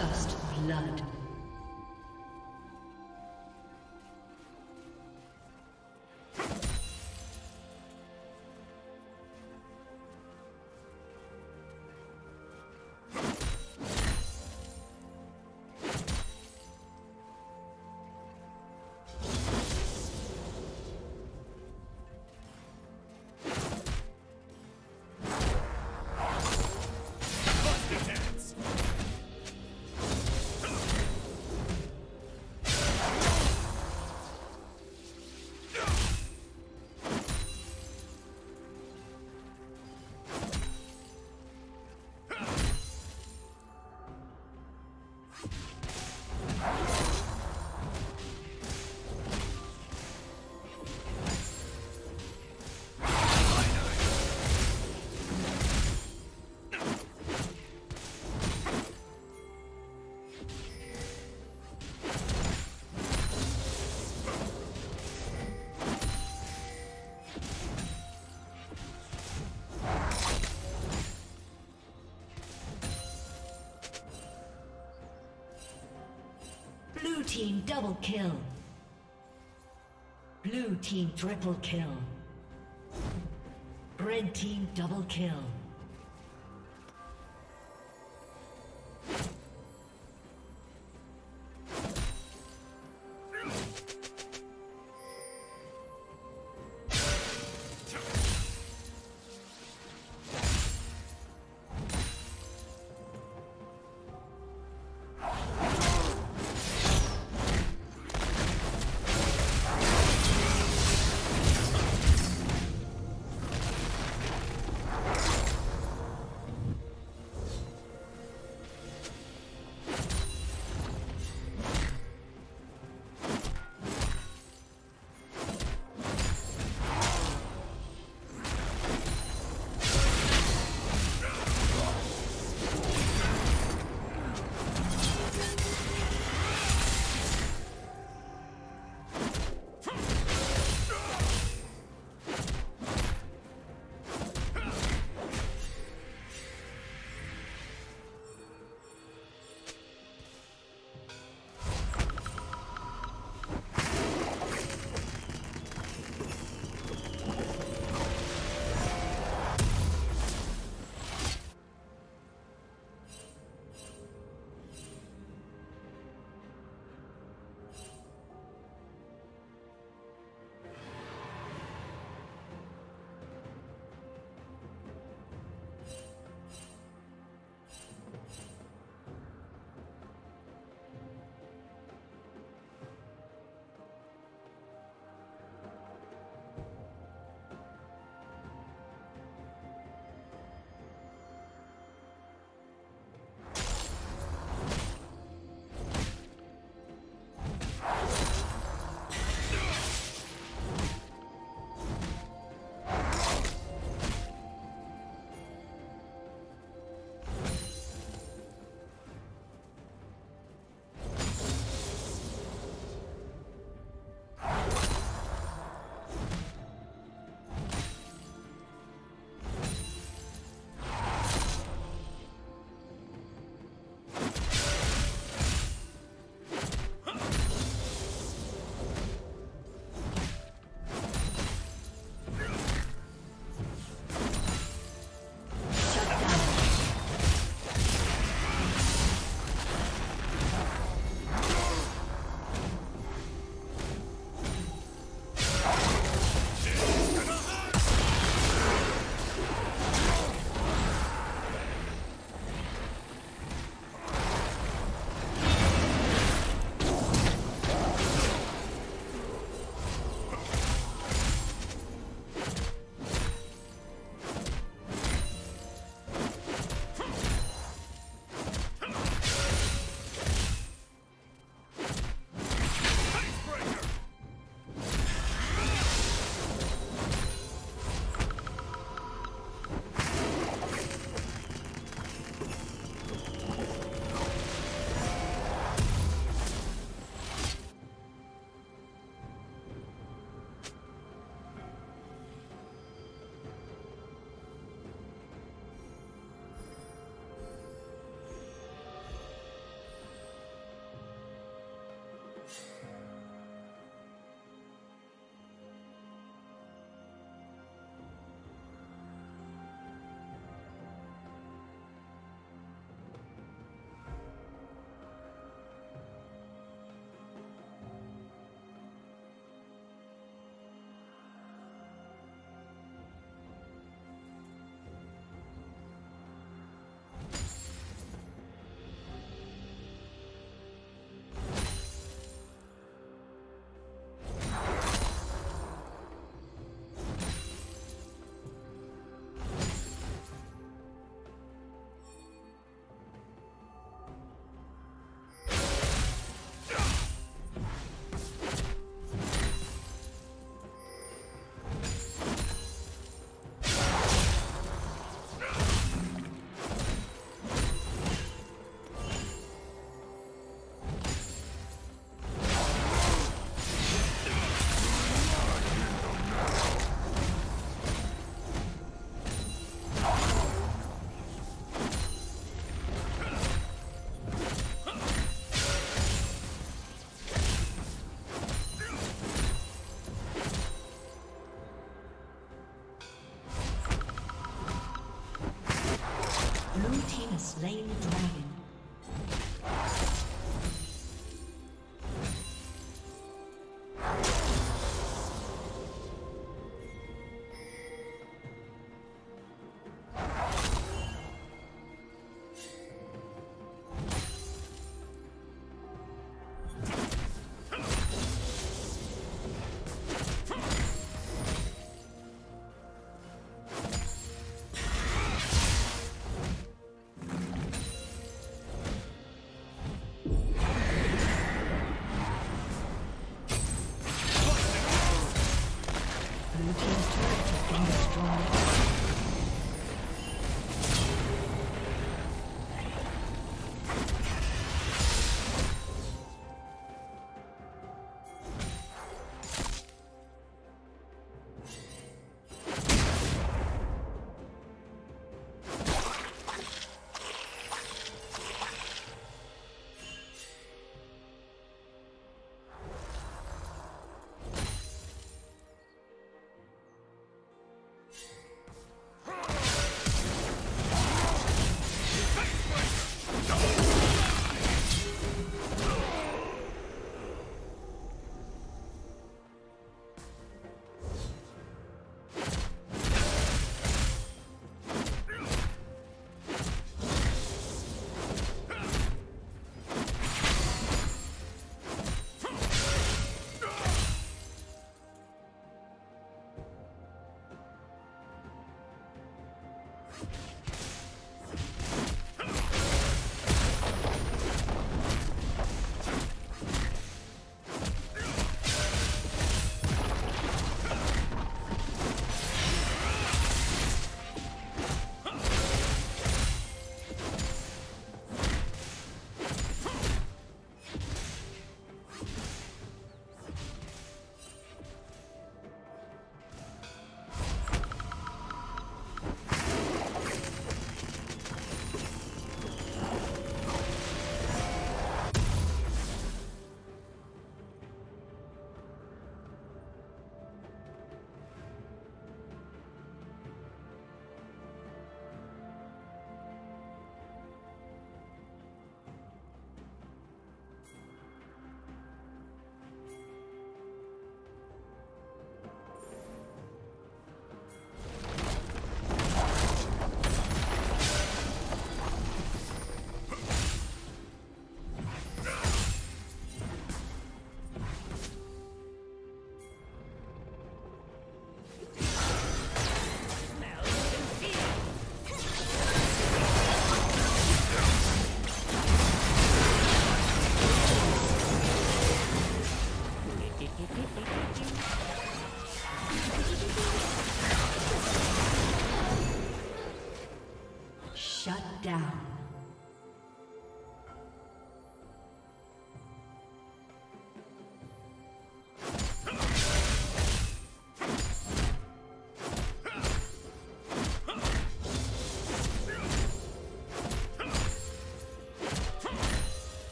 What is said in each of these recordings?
First blood. Blue team double kill. Blue team triple kill. Red team double kill.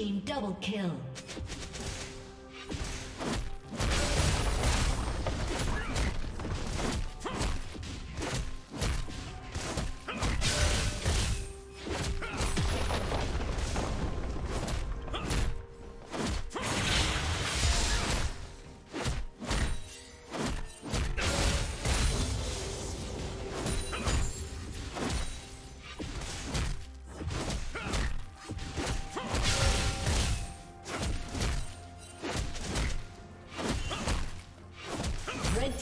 team double kill.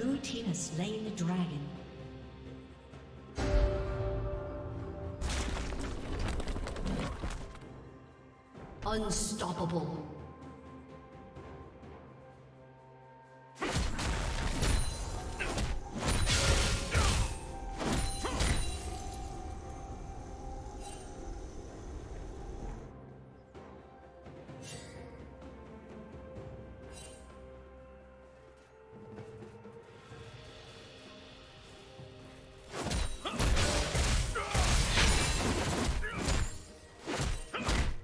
Blue team has slain the dragon. Unstoppable.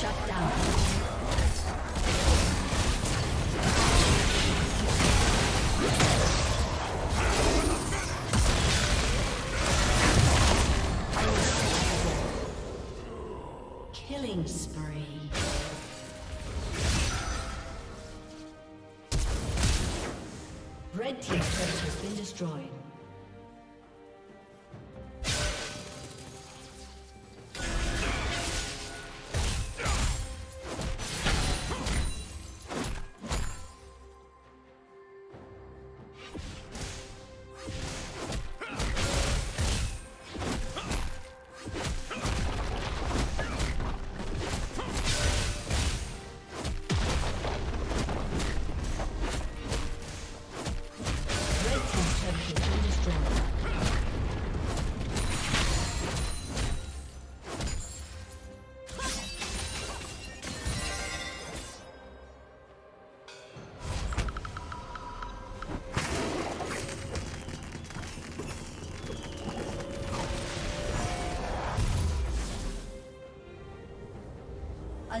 Shut down. Red team's turret has been destroyed. A